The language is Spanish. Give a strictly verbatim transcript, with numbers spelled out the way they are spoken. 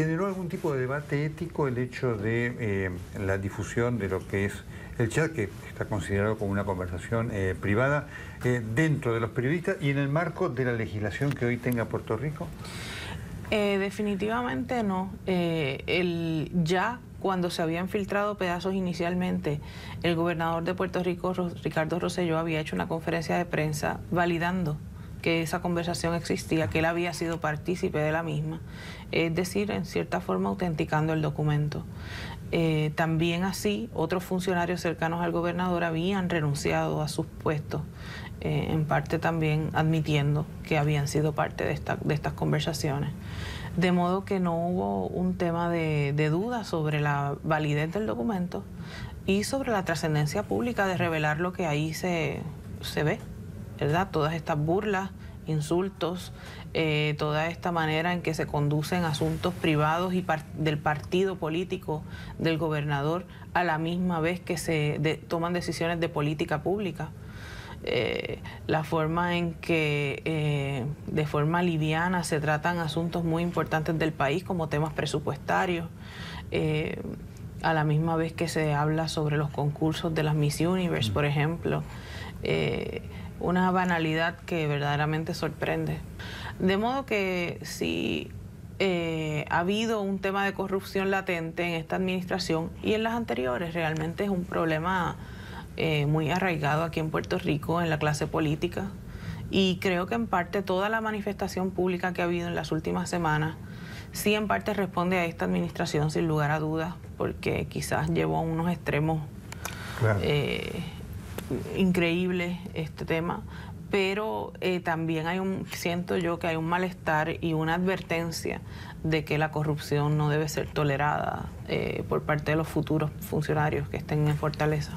¿generó algún tipo de debate ético el hecho de eh, la difusión de lo que es el chat, que está considerado como una conversación eh, privada, eh, dentro de los periodistas y en el marco de la legislación que hoy tenga Puerto Rico? Eh, definitivamente no. Eh, el ya cuando se habían filtrado pedazos inicialmente, el gobernador de Puerto Rico, Ricardo Rosselló, había hecho una conferencia de prensa validando que esa conversación existía, que él había sido partícipe de la misma, es decir, en cierta forma autenticando el documento. Eh, también así, otros funcionarios cercanos al gobernador habían renunciado a sus puestos, eh, en parte también admitiendo que habían sido parte de, esta, de estas conversaciones. De modo que no hubo un tema de, de duda sobre la validez del documento y sobre la trascendencia pública de revelar lo que ahí se, se ve, ¿verdad? Todas estas burlas, insultos, eh, toda esta manera en que se conducen asuntos privados y par del partido político del gobernador a la misma vez que se de toman decisiones de política pública. Eh, la forma en que eh, de forma liviana se tratan asuntos muy importantes del país como temas presupuestarios, eh, a la misma vez que se habla sobre los concursos de las Miss Universe, por ejemplo. Eh, Una banalidad que verdaderamente sorprende. De modo que si eh, ha habido un tema de corrupción latente en esta administración y en las anteriores, realmente es un problema eh, muy arraigado aquí en Puerto Rico, en la clase política. Y creo que en parte toda la manifestación pública que ha habido en las últimas semanas, sí en parte responde a esta administración, sin lugar a dudas, porque quizás llevó a unos extremos... Claro. Eh, increíble este tema, pero eh, también hay un, siento yo que hay un malestar y una advertencia de que la corrupción no debe ser tolerada eh, por parte de los futuros funcionarios que estén en Fortaleza.